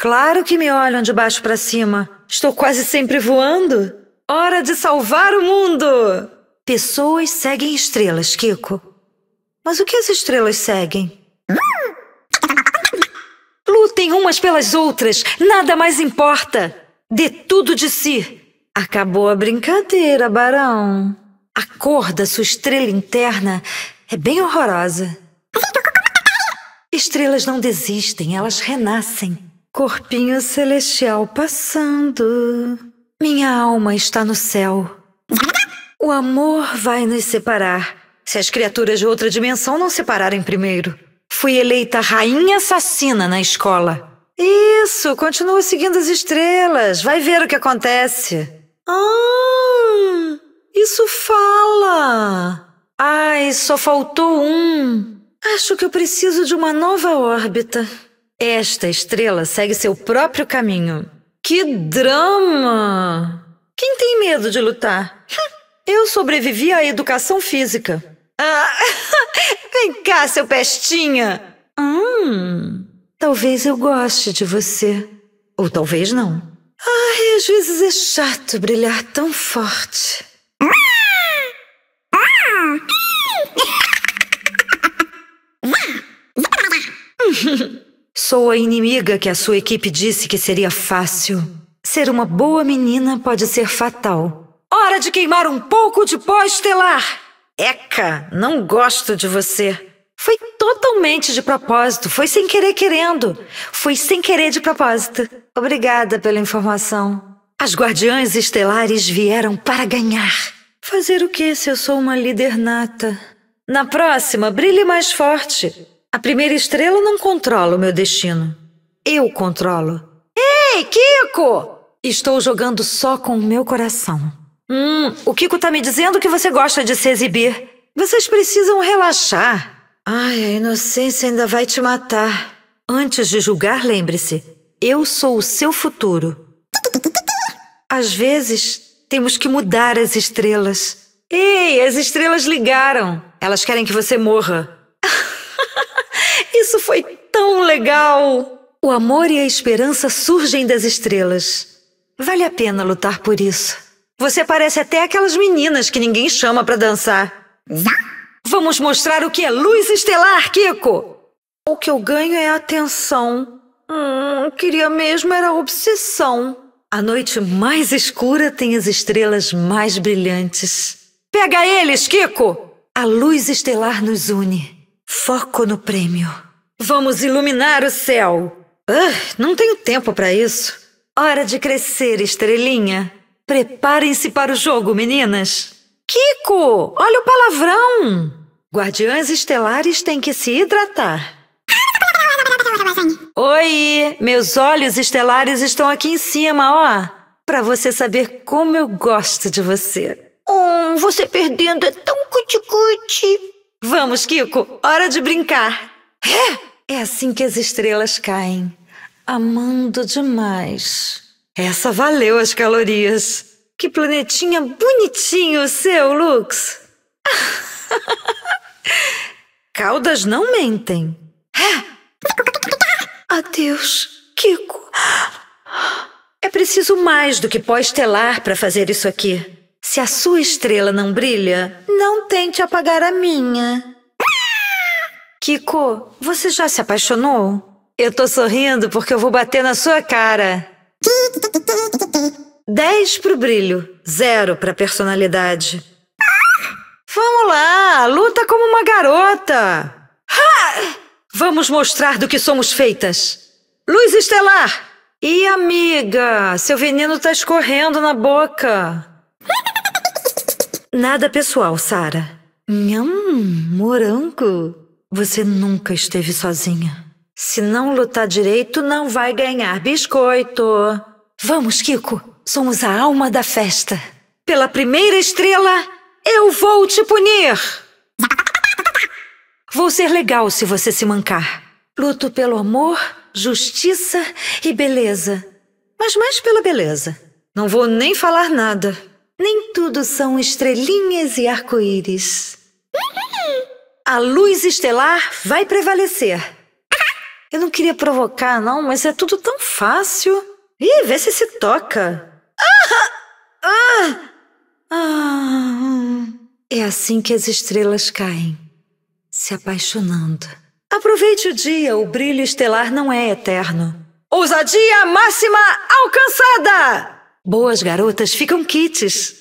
Claro que me olham de baixo pra cima. Estou quase sempre voando. Hora de salvar o mundo! Pessoas seguem estrelas, Kiko. Mas o que as estrelas seguem? Lutem umas pelas outras. Nada mais importa. Dê tudo de si. Acabou a brincadeira, Barão. A cor da sua estrela interna é bem horrorosa. Estrelas não desistem, elas renascem. Corpinho celestial passando. Minha alma está no céu. O amor vai nos separar, se as criaturas de outra dimensão não separarem primeiro. Fui eleita rainha assassina na escola. Isso, continua seguindo as estrelas. Vai ver o que acontece. Ah, isso fala. Ai, só faltou um. Acho que eu preciso de uma nova órbita. Esta estrela segue seu próprio caminho. Que drama! Quem tem medo de lutar? Eu sobrevivi à educação física. Ah, vem cá, seu pestinha. Talvez eu goste de você. Ou talvez não. Ai, às vezes é chato brilhar tão forte. Sou a inimiga que a sua equipe disse que seria fácil. Ser uma boa menina pode ser fatal. Hora de queimar um pouco de pó estelar. Eca, não gosto de você. Foi totalmente de propósito. Foi sem querer querendo. Foi sem querer de propósito. Obrigada pela informação. As guardiãs estelares vieram para ganhar. Fazer o que se eu sou uma líder nata? Na próxima, brilhe mais forte. A primeira estrela não controla o meu destino. Eu controlo. Ei, Kiko! Estou jogando só com o meu coração. O Kiko tá me dizendo que você gosta de se exibir. Vocês precisam relaxar. Ai, a inocência ainda vai te matar. Antes de julgar, lembre-se, eu sou o seu futuro. Às vezes, temos que mudar as estrelas. Ei, as estrelas ligaram. Elas querem que você morra. Isso foi tão legal. O amor e a esperança surgem das estrelas. Vale a pena lutar por isso. Você parece até aquelas meninas que ninguém chama pra dançar. Vamos mostrar o que é luz estelar, Kiko! O que eu ganho é atenção. Queria mesmo era obsessão. A noite mais escura tem as estrelas mais brilhantes. Pega eles, Kiko! A luz estelar nos une. Foco no prêmio. Vamos iluminar o céu. Não tenho tempo para isso. Hora de crescer, estrelinha. Preparem-se para o jogo, meninas. Kiko, olha o palavrão! Guardiãs estelares têm que se hidratar. Oi, meus olhos estelares estão aqui em cima, ó. Pra você saber como eu gosto de você. Você perdendo é tão cuti-cuti. Vamos, Kiko, hora de brincar. É assim que as estrelas caem. Amando demais. Essa valeu as calorias. Que planetinha bonitinho o seu, Lux. Caudas não mentem. Adeus, Kiko. É preciso mais do que pó estelar para fazer isso aqui. Se a sua estrela não brilha, não tente apagar a minha. Kiko, você já se apaixonou? Eu tô sorrindo porque eu vou bater na sua cara. 10 pro brilho, 0 pra personalidade. Vamos lá, luta como uma garota. Vamos mostrar do que somos feitas. Luz estelar! Ih, amiga, seu veneno tá escorrendo na boca. Nada pessoal, Sara. Morango. Você nunca esteve sozinha. Se não lutar direito, não vai ganhar biscoito. Vamos, Kiko. Somos a alma da festa. Pela primeira estrela, eu vou te punir. Vou ser legal se você se mancar. Luto pelo amor, justiça e beleza. Mas mais pela beleza. Não vou nem falar nada. Nem tudo são estrelinhas e arco-íris. A luz estelar vai prevalecer. Eu não queria provocar, não, mas é tudo tão fácil. Ih, vê se se toca. É assim que as estrelas caem, se apaixonando. Aproveite o dia, o brilho estelar não é eterno. Ousadia máxima alcançada! Boas garotas ficam quites.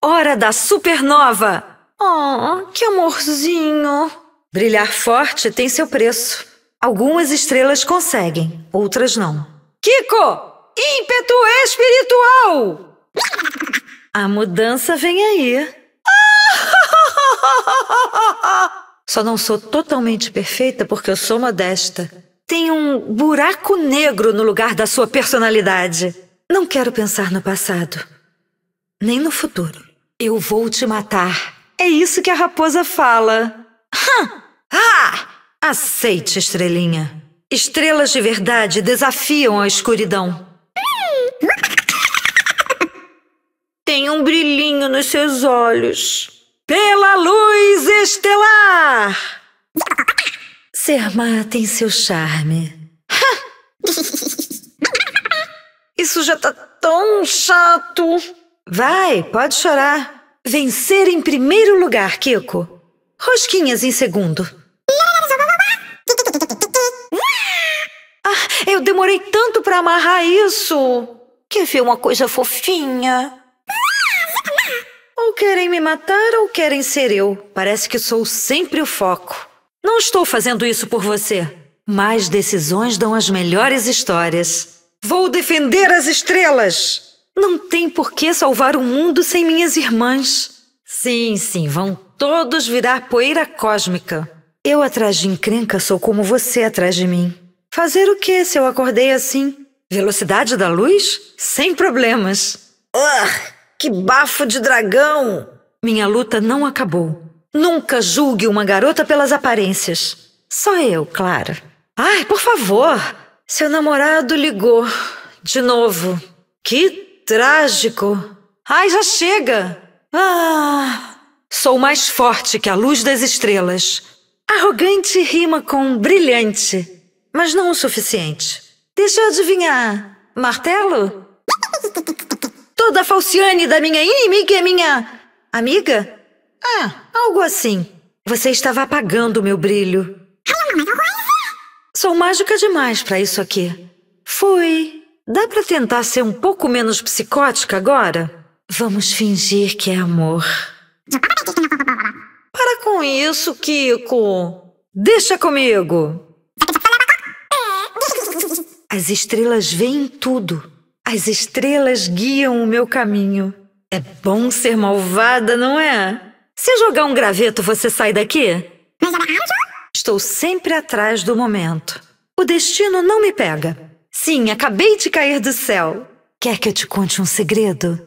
Hora da supernova! Oh, que amorzinho! Brilhar forte tem seu preço. Algumas estrelas conseguem, outras não. Kiko! Ímpeto espiritual! A mudança vem aí. Só não sou totalmente perfeita porque eu sou modesta. Tem um buraco negro no lugar da sua personalidade. Não quero pensar no passado, nem no futuro. Eu vou te matar. É isso que a raposa fala. Aceite, estrelinha. Estrelas de verdade desafiam a escuridão. Tem um brilhinho nos seus olhos. Pela luz estelar! Ser má tem seu charme. Isso já tá tão chato. Vai, pode chorar. Vencer em primeiro lugar, Kiko. Rosquinhas em segundo. Eu demorei tanto pra amarrar isso. Quer ver uma coisa fofinha? Ou querem me matar ou querem ser eu. Parece que sou sempre o foco. Não estou fazendo isso por você. Mas decisões dão as melhores histórias. Vou defender as estrelas. Não tem por que salvar o mundo sem minhas irmãs. Sim, vão todos virar poeira cósmica. Eu atrás de encrenca sou como você atrás de mim. Fazer o que se eu acordei assim? Velocidade da luz? Sem problemas. Que bafo de dragão! Minha luta não acabou. Nunca julgue uma garota pelas aparências. Só eu, claro. Ai, por favor! Seu namorado ligou. De novo. Que trágico. Ai, já chega! Sou mais forte que a luz das estrelas. Arrogante rima com brilhante. Mas não o suficiente. Deixa eu adivinhar. Martelo? Toda falciane da minha inimiga é minha amiga? Algo assim. Você estava apagando o meu brilho. Sou mágica demais pra isso aqui. Fui. Dá pra tentar ser um pouco menos psicótica agora? Vamos fingir que é amor. Para com isso, Kiko. Deixa comigo. As estrelas veem tudo. As estrelas guiam o meu caminho. É bom ser malvada, não é? Se eu jogar um graveto, você sai daqui? Estou sempre atrás do momento. O destino não me pega. Sim, acabei de cair do céu. Quer que eu te conte um segredo?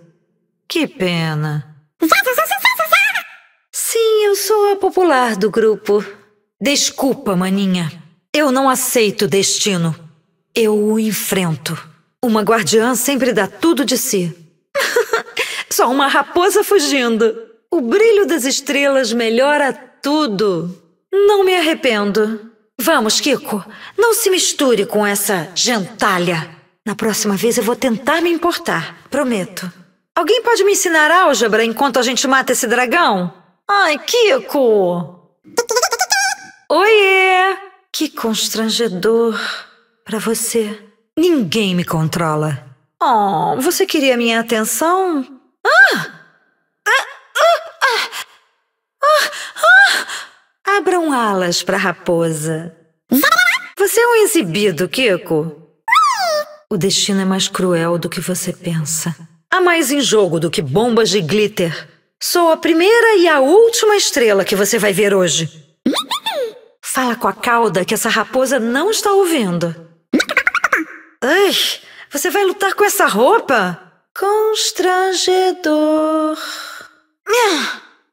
Que pena. Sim, eu sou a popular do grupo. Desculpa, maninha. Eu não aceito o destino. Eu o enfrento. Uma guardiã sempre dá tudo de si. Só uma raposa fugindo. O brilho das estrelas melhora tudo. Não me arrependo. Vamos, Kiko. Não se misture com essa gentalha. Na próxima vez eu vou tentar me importar. Prometo. Alguém pode me ensinar álgebra enquanto a gente mata esse dragão? Ai, Kiko! Oiê! Que constrangedor pra você. Ninguém me controla. Oh, você queria minha atenção? Abram alas pra raposa. Você é um exibido, Kiko. O destino é mais cruel do que você pensa. Há mais em jogo do que bombas de glitter. Sou a primeira e a última estrela que você vai ver hoje. Fala com a cauda que essa raposa não está ouvindo. Ai, você vai lutar com essa roupa? Constrangedor.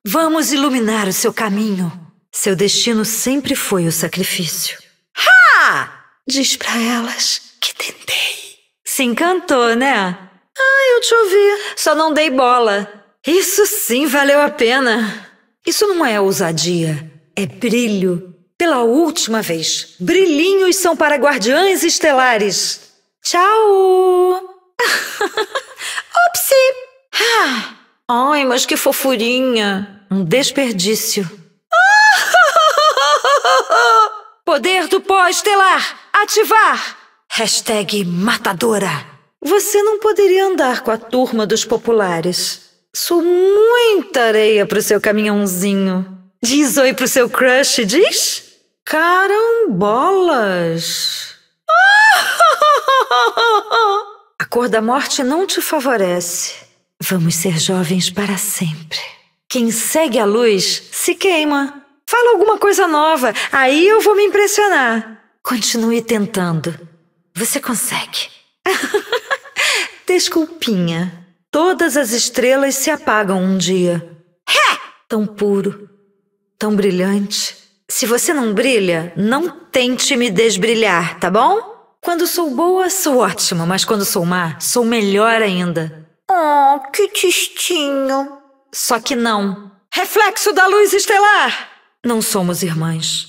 Vamos iluminar o seu caminho. Seu destino sempre foi o sacrifício. Diz pra elas que tentei. Se encantou, né? Eu te ouvi, só não dei bola. Isso sim valeu a pena. Isso não é ousadia, é brilho. Pela última vez, brilhinhos são para guardiães estelares. Tchau! Upsi! Ah. Ai, mas que fofurinha. Um desperdício. Poder do pó estelar. Ativar. Hashtag matadora. Você não poderia andar com a turma dos populares. Sou muita areia pro seu caminhãozinho. Diz oi pro seu crush, diz? Carambolas. A cor da morte não te favorece. Vamos ser jovens para sempre. Quem segue a luz se queima. Fala alguma coisa nova, aí eu vou me impressionar. Continue tentando. Você consegue. Desculpinha. Todas as estrelas se apagam um dia. Tão puro, tão brilhante. Se você não brilha, não tente me desbrilhar, tá bom? Quando sou boa, sou ótima, mas quando sou má, sou melhor ainda. Oh, que tristinho. Só que não. Reflexo da luz estelar! Não somos irmãs.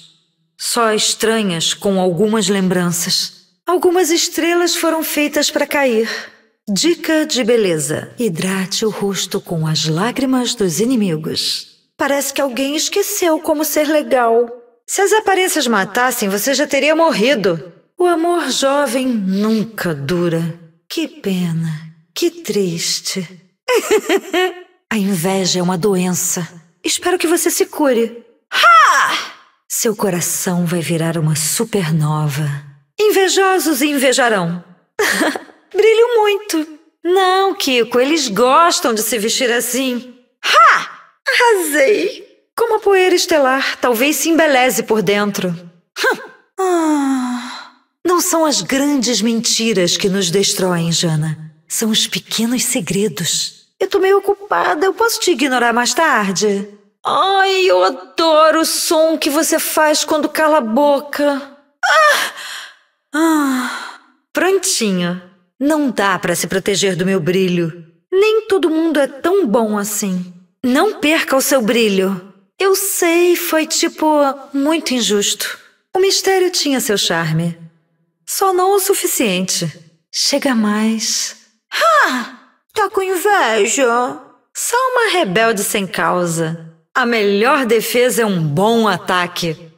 Só estranhas com algumas lembranças. Algumas estrelas foram feitas para cair. Dica de beleza. Hidrate o rosto com as lágrimas dos inimigos. Parece que alguém esqueceu como ser legal. Se as aparências matassem, você já teria morrido. O amor jovem nunca dura. Que pena. Que triste. A inveja é uma doença. Espero que você se cure. Ha! Seu coração vai virar uma supernova. Invejosos invejarão. Brilho muito. Não, Kiko, eles gostam de se vestir assim. Ha! Arrasei. Como a poeira estelar, talvez se embeleze por dentro. Não são as grandes mentiras que nos destroem, Jana. São os pequenos segredos. Eu tô meio ocupada, eu posso te ignorar mais tarde? Ai, eu adoro o som que você faz quando cala a boca. Prontinho. Não dá pra se proteger do meu brilho. Nem todo mundo é tão bom assim. Não perca o seu brilho. Eu sei, foi tipo muito injusto. O mistério tinha seu charme. Só não o suficiente. Chega mais. Tá com inveja? Só uma rebelde sem causa. A melhor defesa é um bom ataque.